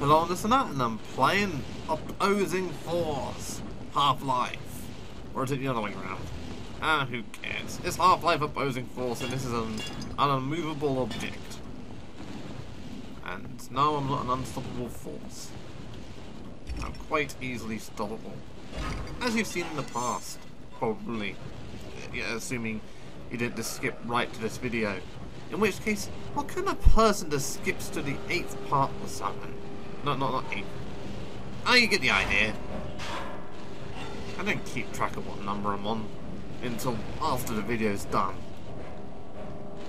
and all this and that, and I'm playing Opposing Force Half-Life. Or is it the other way around? Ah, who cares? It's Half-Life Opposing Force, and this is an unmovable object. And now I'm not an unstoppable force. I'm quite easily stoppable. As you've seen in the past, probably. Yeah, assuming you didn't just skip right to this video. In which case, what kind of person just skips to the 8th part or something? No, not 8th. Oh, you get the idea. I don't keep track of what number I'm on until after the video's done.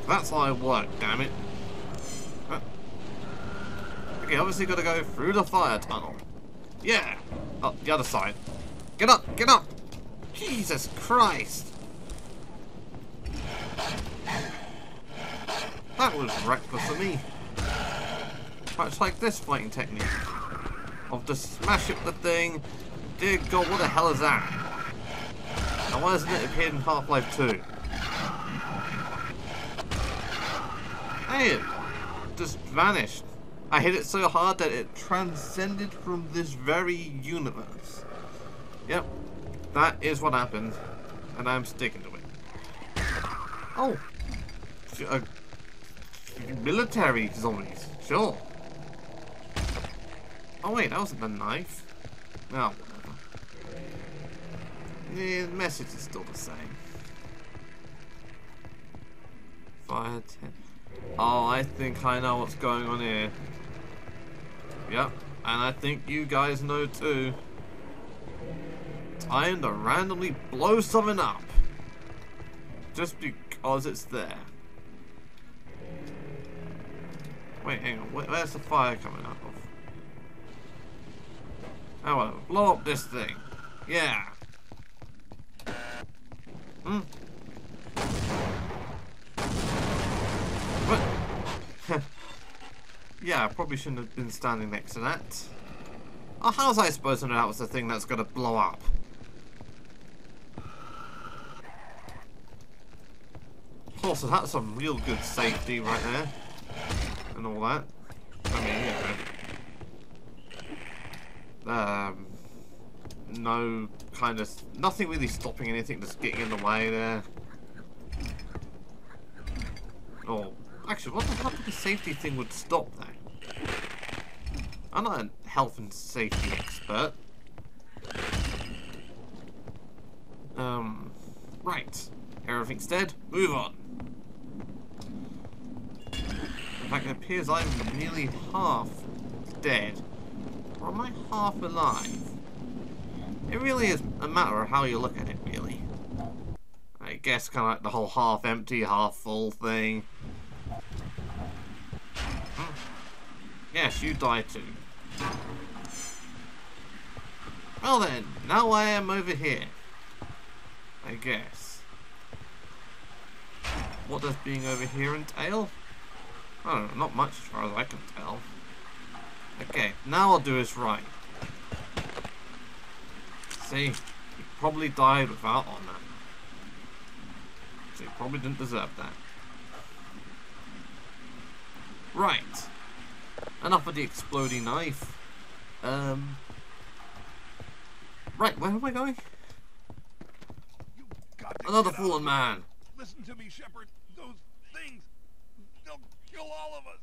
That's how I work, damn it. Okay, obviously gotta go through the fire tunnel. Yeah! Oh, the other side. Get up! Get up! Jesus Christ! That was reckless of me. Much like this fighting technique. I'll just smash up the thing. Dear God, what the hell is that? And why doesn't it appear in Half-Life 2? Hey, it just vanished. I hit it so hard that it transcended from this very universe. Yep, that is what happened, and I'm sticking to it. Oh, military zombies, sure. Oh wait, that wasn't the knife. No, whatever. Yeah, the message is still the same. Fire 10. Oh, I think I know what's going on here. Yep, and I think you guys know too. Time to randomly blow something up. Just because it's there. Wait, hang on, where's the fire coming out of? Oh, whatever, blow up this thing. Yeah. Hmm. What? Yeah, I probably shouldn't have been standing next to that. Oh, how was I supposed to know that was the thing that's gonna blow up? Also, that's some real good safety right there. And all that. I mean, yeah. No kind of... Nothing really stopping anything that's getting in the way there. Oh, actually, what the hell the safety thing would stop that? I'm not a health and safety expert. Right. Everything's dead. Move on. In fact, it appears I'm nearly half dead. Or am I half alive? It really is a matter of how you look at it, really. I guess kind of like the whole half empty, half full thing. Yes, you die too. Well then, now I am over here. I guess. What does being over here entail? I don't know, not much as far as I can tell. Okay, now I'll do this right. See, he probably died without on that. So he probably didn't deserve that. Right. Enough of the exploding knife. Right, where am I going? Another fallen man. Listen to me, Shephard. Those things, they'll kill all of us.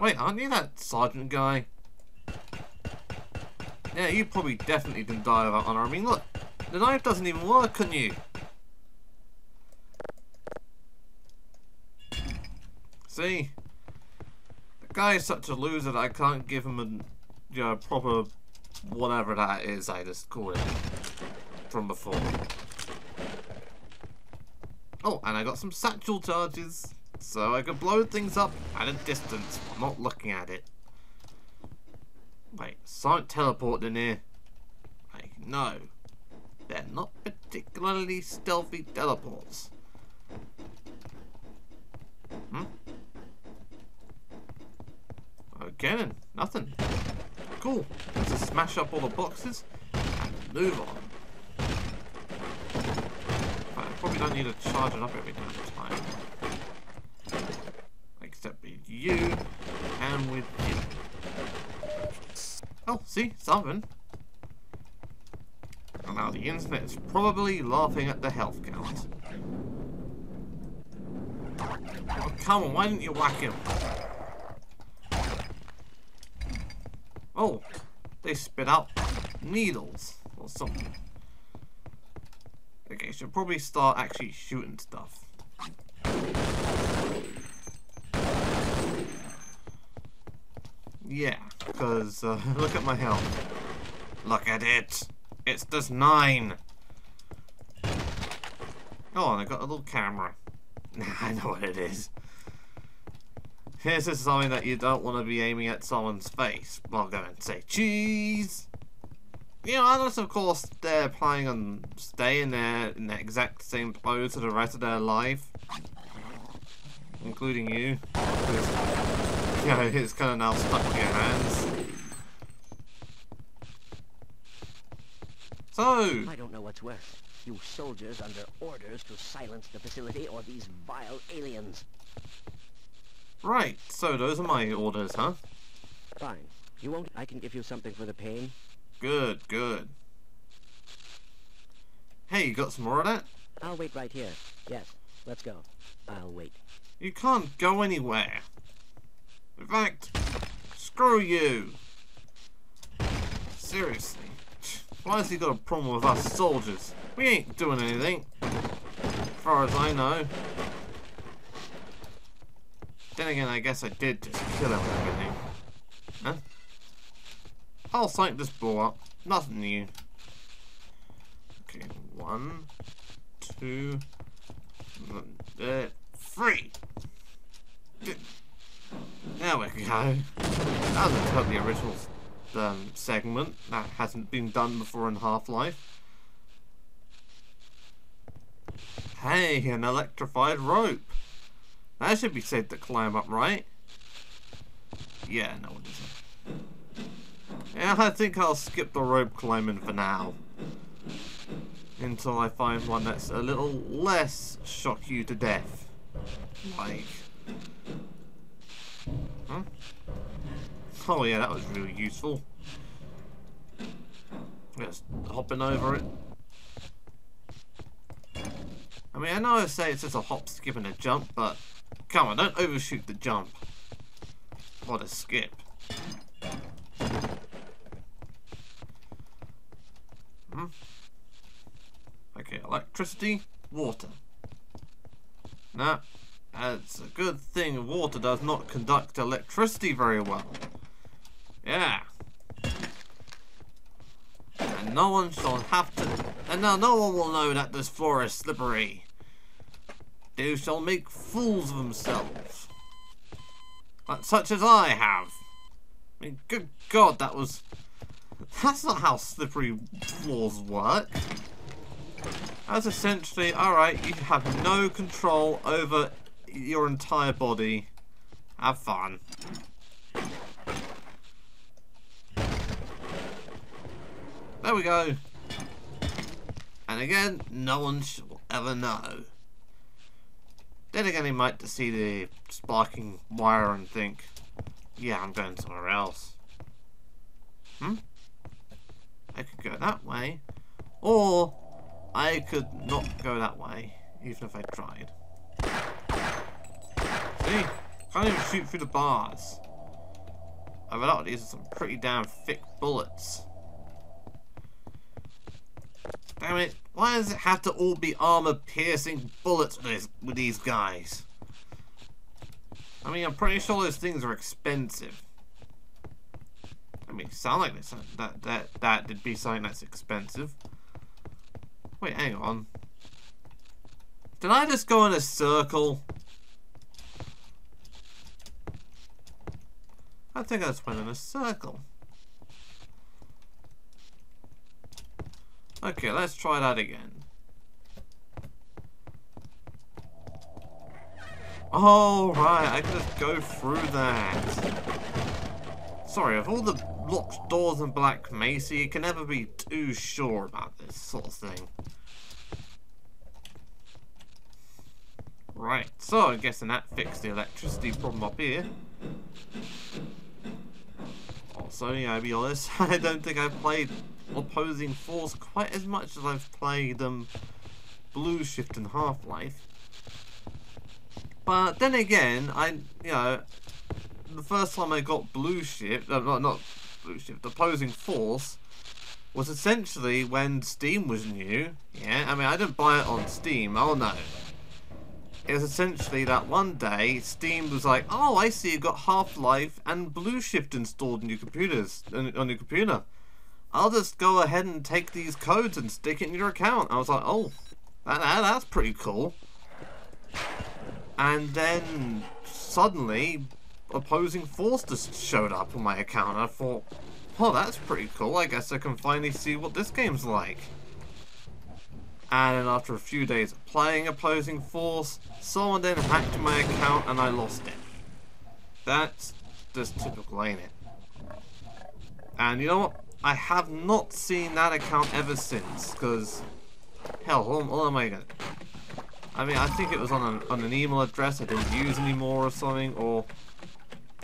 Wait, aren't you that sergeant guy? Yeah, you probably definitely didn't die without honor. I mean, look, the knife doesn't even work on you. See? The guy is such a loser that I can't give him a proper whatever that is I just call it from before. Oh, and I got some satchel charges, so I can blow things up at a distance while not looking at it. Wait, sonic teleport in here? Like, no. They're not particularly stealthy teleports. Hmm? Okay then, nothing. Cool, let's just smash up all the boxes and move on. Probably don't need to charge it up every damn time. Except with you and with you. Oh, see, something. And now the internet's probably laughing at the health count. Oh, come on, why didn't you whack him? Oh, they spit out needles or something. Okay, should probably start actually shooting stuff. Yeah, because look at my health. Look at it. It's just 9. Oh, and I got a little camera. I know what it is. This is something that you don't want to be aiming at someone's face. I'll go and say cheese. You know, unless of course they're planning on staying there in the exact same pose for the rest of their life, including you. You know, it's kind of now stuck in your hands. So I don't know what's worse. You soldiers under orders to silence the facility, or these vile aliens. Right, so those are my orders, huh? Fine. You won't. I can give you something for the pain. Good, good. Hey, you got some more of that? I'll wait right here. Yes, let's go. I'll wait. You can't go anywhere. In fact, screw you. Seriously. Why has he got a problem with us soldiers? We ain't doing anything, as far as I know. Then again, I guess I did just kill him with everything. Huh? Oh, something just blew up. Nothing new. Okay, 1, 2, 3. There we go. That was totally original segment. That hasn't been done before in Half-Life. Hey, an electrified rope. That should be safe to climb up, right? Yeah, no one doesn't. Yeah, I think I'll skip the rope climbing for now. Until I find one that's a little less shock you to death. Like. Huh? Oh yeah, that was really useful. Just hopping over it. I mean, I know I say it's just a hop, skip, and a jump, but come on, don't overshoot the jump. Or the skip. Hmm. Okay, electricity, water. Nah, that's a good thing. Water does not conduct electricity very well. Yeah. And no one shall have to. And now no one will know that this floor is slippery. They shall make fools of themselves. Such as I have. I mean, good God, that was... That's not how slippery floors work. That's essentially, alright, you have no control over your entire body. Have fun. There we go. And again, no one shall ever know. Then again, he might see the sparking wire and think, yeah, I'm going somewhere else. Hmm? I could go that way. Or, I could not go that way, even if I tried. See? Can't even shoot through the bars. I mean, these are some pretty damn thick bullets. Damn it, why does it have to all be armor-piercing bullets with these guys? I mean, I'm pretty sure those things are expensive. I mean, sound like this, that did be something that's expensive. Wait, hang on. Did I just go in a circle? I think I just went in a circle. Okay, let's try that again. Oh, right, I can just go through that. Sorry, of all the locked doors in Black Mesa, you can never be too sure about this sort of thing. Right, so I'm guessing that fixed the electricity problem up here. Or So yeah, to be honest, I don't think I've played Opposing Force quite as much as I've played Blue Shift and Half-Life. But then again, the first time I got Blue Shift, not Blue Shift, Opposing Force, was essentially when Steam was new. Yeah, I mean, I didn't buy it on Steam, oh no. It was essentially that one day, Steam was like, oh, I see you've got Half-Life and Blue Shift installed on your computers, on your computer. I'll just go ahead and take these codes and stick it in your account. I was like, oh, that's pretty cool. And then, suddenly, Opposing Force just showed up on my account. I thought, oh, that's pretty cool. I guess I can finally see what this game's like. And then after a few days of playing Opposing Force, someone then hacked my account and I lost it. That's just typical, ain't it? And you know what? I have not seen that account ever since, because, hell, what am I gonna... I mean, I think it was on an email address I didn't use anymore or something, or...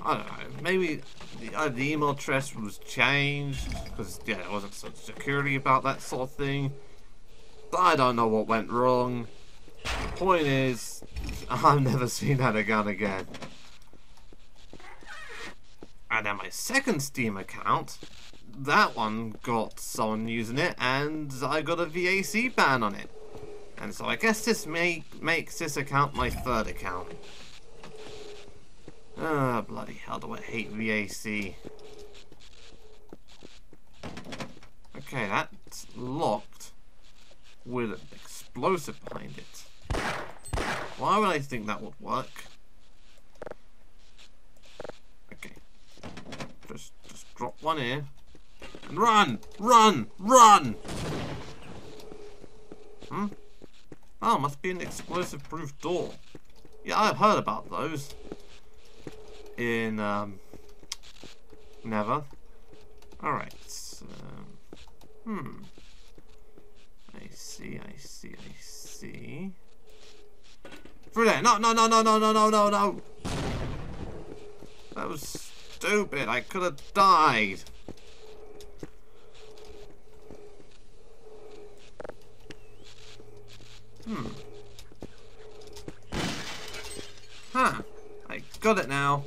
I don't know, maybe the email address was changed, because, yeah, there wasn't such security about that sort of thing. But I don't know what went wrong. The point is, I've never seen that account again. And then my second Steam account, that one got someone using it, and I got a VAC ban on it. And so I guess this makes this account my third account. Ah, bloody hell, do I hate VAC. Okay, that's locked with an explosive behind it. Why would I think that would work? Okay. Just drop one here. And run! Run! Run! Hmm? Oh, must be an explosive-proof door. Yeah, I've heard about those. In, Never. Alright, I see. Through there! No! That was stupid, I could have died! Huh. I got it now.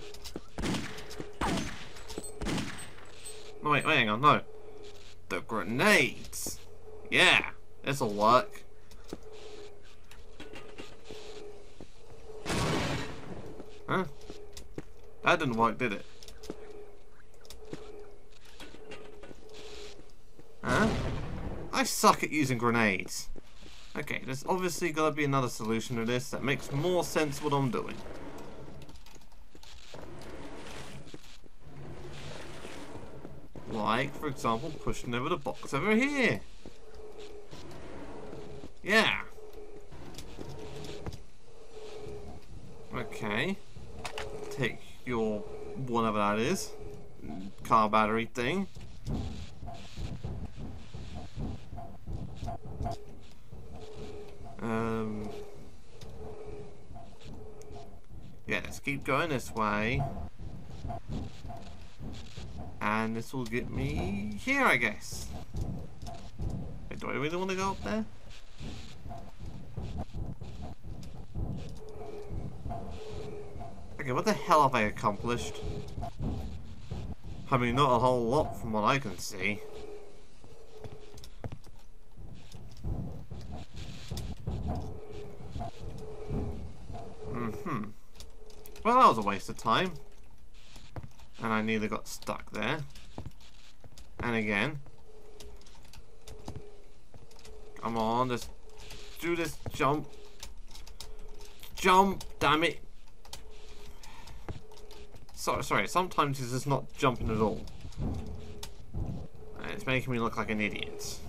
No, wait, hang on, no. The grenades! Yeah, this'll work. Huh? That didn't work, did it? Huh? I suck at using grenades. Okay, there's obviously got to be another solution to this that makes more sense what I'm doing. Like, for example, pushing over the box over here. Yeah. Okay. Take your whatever that is. Car battery thing. Yeah, let's keep going this way. And this will get me here, I guess. Wait, do I really want to go up there? Okay, what the hell have I accomplished? I mean, not a whole lot from what I can see. Well, that was a waste of time. And I nearly got stuck there. And again. Come on, just do this jump. Jump, damn it. Sorry, sometimes it's just not jumping at all. And it's making me look like an idiot.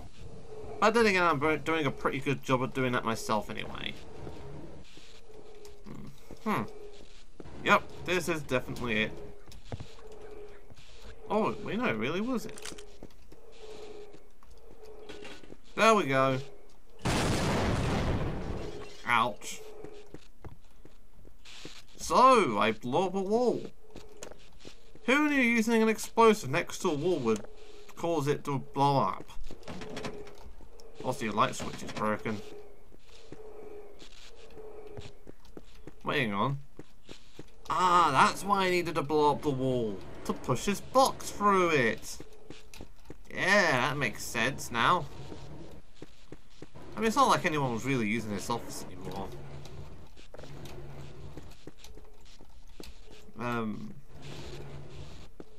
But then again, I'm doing a pretty good job of doing that myself anyway. Yep, this is definitely it. Oh, wait, no, really, was it? There we go. Ouch. So, I blew up a wall. Who knew using an explosive next to a wall would cause it to blow up? Also, your light switch is broken. Waiting on. Ah, that's why I needed to blow up the wall. To push this box through it. Yeah, that makes sense now. I mean, it's not like anyone was really using this office anymore.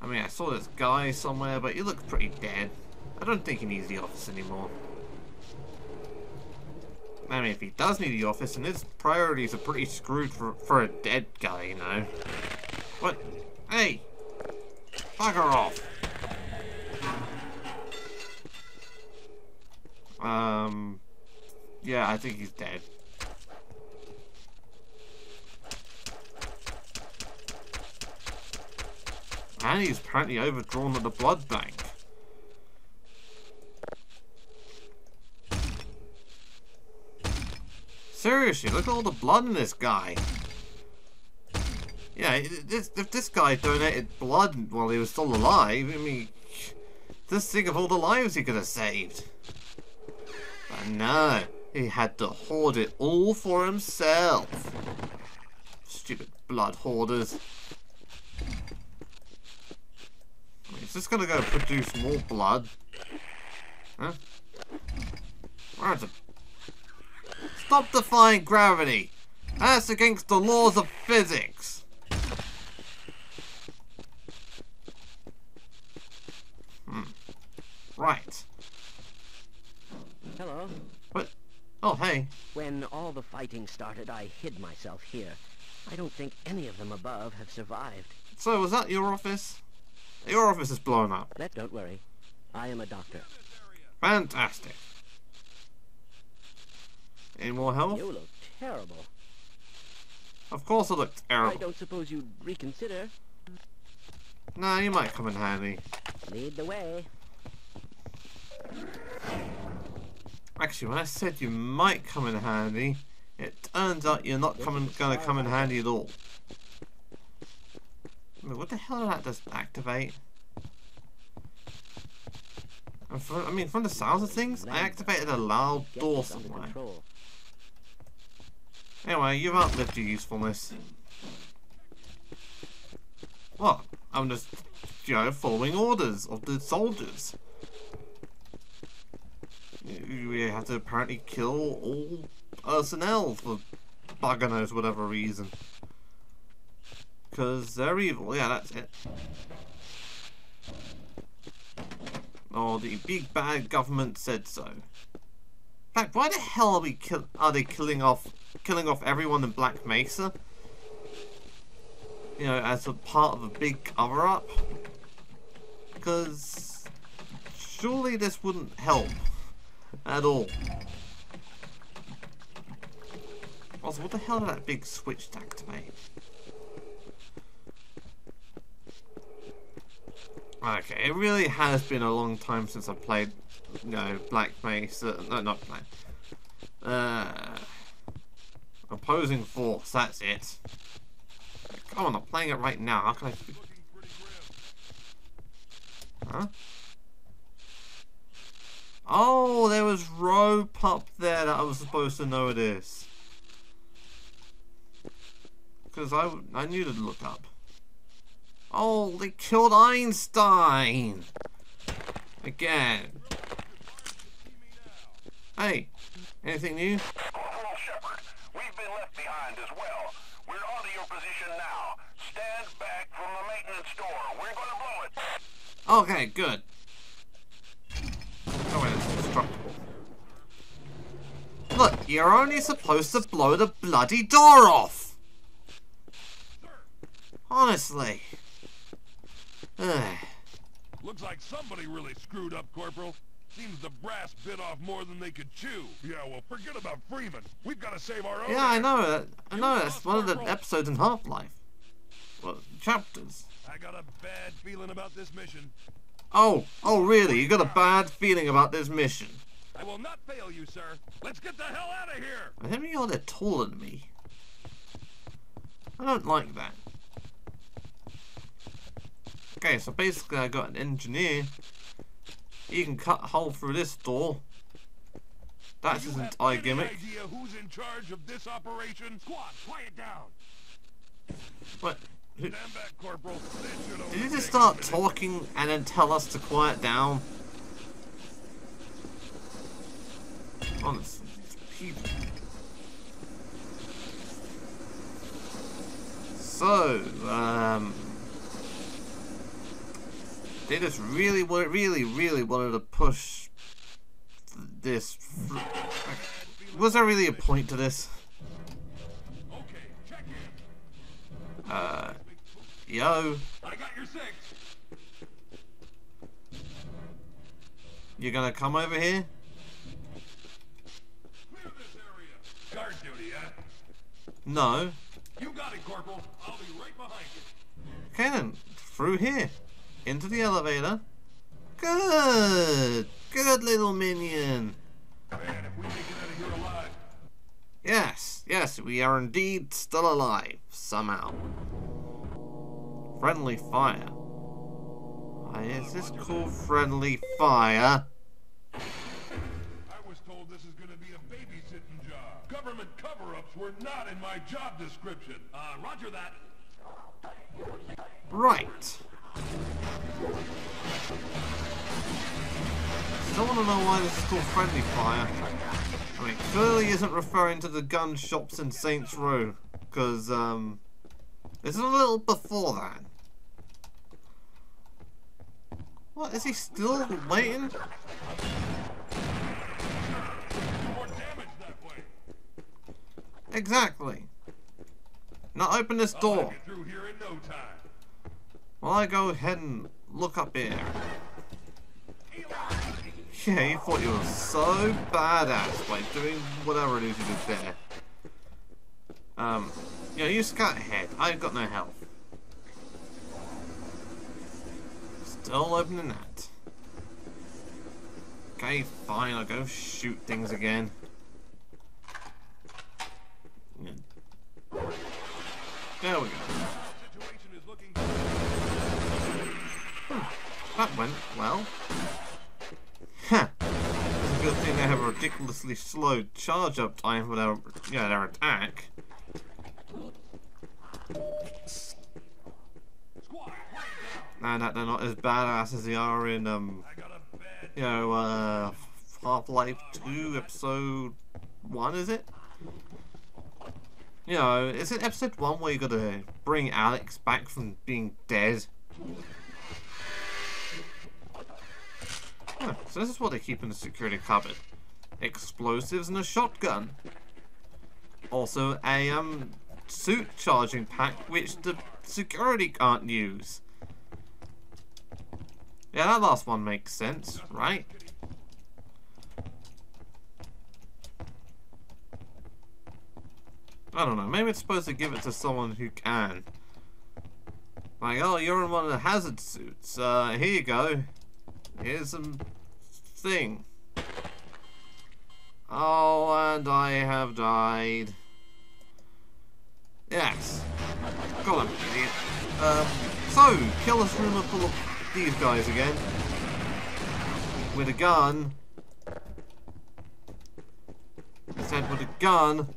I mean, I saw this guy somewhere, but he looked pretty dead. I don't think he needs the office anymore. I mean, if he does need the office, then his priorities are pretty screwed for a dead guy, you know. What? Hey! Bugger off! Yeah, I think he's dead. And he's apparently overdrawn at the blood bank. Seriously, look at all the blood in this guy. Yeah, if this guy donated blood while he was still alive, I mean, just think of all the lives he could have saved. But no, he had to hoard it all for himself. Stupid blood hoarders. Is this gonna go produce more blood? Huh? Where's it? Stop defying gravity! That's against the laws of physics! Right. Hello. What? Oh, hey. When all the fighting started, I hid myself here. I don't think any of them above have survived. So, was that your office? Your office is blown up. Don't worry. I am a doctor. Fantastic. Any more health? You look terrible. Of course I look terrible. I don't suppose you'd reconsider. Nah, you might come in handy. Lead the way. Actually, when I said you might come in handy, it turns out you're not gonna come in handy at all. What the hell did that just activate? I mean, from the sounds of things, I activated a loud door somewhere. Anyway, you've outlived your usefulness. Well, I'm just, you know, following orders of the soldiers. We have to apparently kill all personnel for bugger knows whatever reason. Because they're evil. Yeah, that's it. Oh, the big bad government said so. In fact, why the hell are they killing off everyone in Black Mesa? You know, as a part of a big cover-up? Because surely this wouldn't help at all. Also, what the hell did that big switch activate? Okay, it really has been a long time since I played, you know, Black Mesa. No, not Black. Opposing Force, that's it. Come on, I'm playing it right now. How can I. Huh? Oh, there was rope up there that I was supposed to notice. Because I knew to look up. Oh, they killed Einstein! Again. Hey, anything new? Colonel Shephard, we've been left behind as well. We're onto your position now. Stand back from the maintenance door. We're gonna blow it. Okay, good. Oh, wait, it's destructible. Look, you're only supposed to blow the bloody door off! Honestly. Looks like somebody really screwed up, Corporal. Seems the brass bit off more than they could chew. Yeah, well, forget about Freeman. We've got to save our own. Yeah, I know that. I know that's one of the episodes in Half-Life. Well, chapters. I got a bad feeling about this mission. Oh, really? You got a bad feeling about this mission? I will not fail you, sir. Let's get the hell out of here. I think they're taller than me. I don't like that. Okay, so basically I got an engineer. He can cut a hole through this door. That isn't eye gimmick. Idea who's in charge of this operation? Squad, quiet down. What? Stand back, Corporal. Did you just start talking and then tell us to quiet down? Honestly, it's people. So, they just really wanted to push this. Was there really a point to this? Yo. I got your six. You're gonna come over here? Clear this area. Guard duty, huh? No. You got it, Corporal. I'll be right behind you. Okay then, through here. Into the elevator. Good. Good little minion. Man, if we make it out of here alive. Yes, yes, we are indeed still alive, somehow. Friendly fire. Why is this called friendly fire? I was told this is gonna be a babysitting job. Government cover-ups were not in my job description. Roger that. Right. Still wanna know why this is called friendly fire. I mean, clearly isn't referring to the gun shops in Saints Row, because it's a little before that. What, is he still waiting? More damage that way. Exactly. Now open this door. Well, I go ahead and look up here. Yeah, you thought you were so badass by doing whatever it is you did there. Yeah, you scout ahead. I've got no health. Still opening that. Okay, fine. I'll go shoot things again. There we go. That went well. Huh. It's a good thing they have a ridiculously slow charge up time for their, their attack. And that they're not as badass as they are in Half-Life 2 episode 1, is it? You know, is it episode 1 where you gotta bring Alex back from being dead? Huh, so this is what they keep in the security cupboard. Explosives and a shotgun. Also a suit charging pack which the security can't use. Yeah, that last one makes sense, right? I don't know, maybe it's supposed to give it to someone who can. Like, oh, you're in one of the hazard suits. Here you go. Here's some thing. Oh, and I have died. Yes. Got him, idiot. So, kill this room full of these guys again with a gun. Instead with a gun.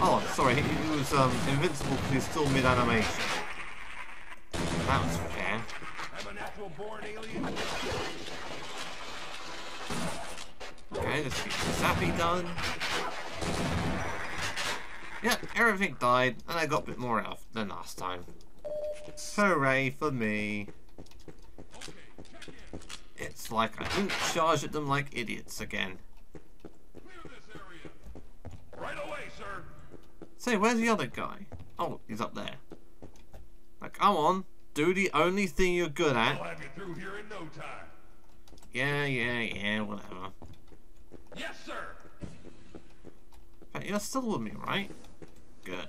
Oh, sorry, he was invincible because he's still mid animation. That was fair. I'm a natural born alien. Okay, let's get Zappy done. Yep, everything died, and I got a bit more health than last time. Hooray for me. It's like I didn't charge at them like idiots again. Right away, sir. Say, where's the other guy? Oh, he's up there. Now, come on. Do the only thing you're good at. I'll have you through here in no time. Yeah, whatever. Yes, sir. But you're still with me, right? Good.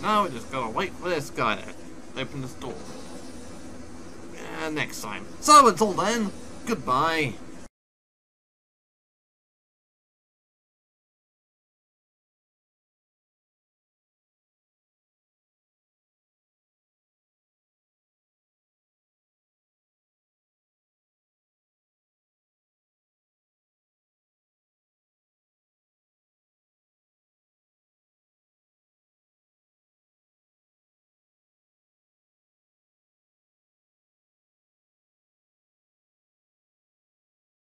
Now we just gotta wait for this guy to open this door. And next time. So until then, goodbye.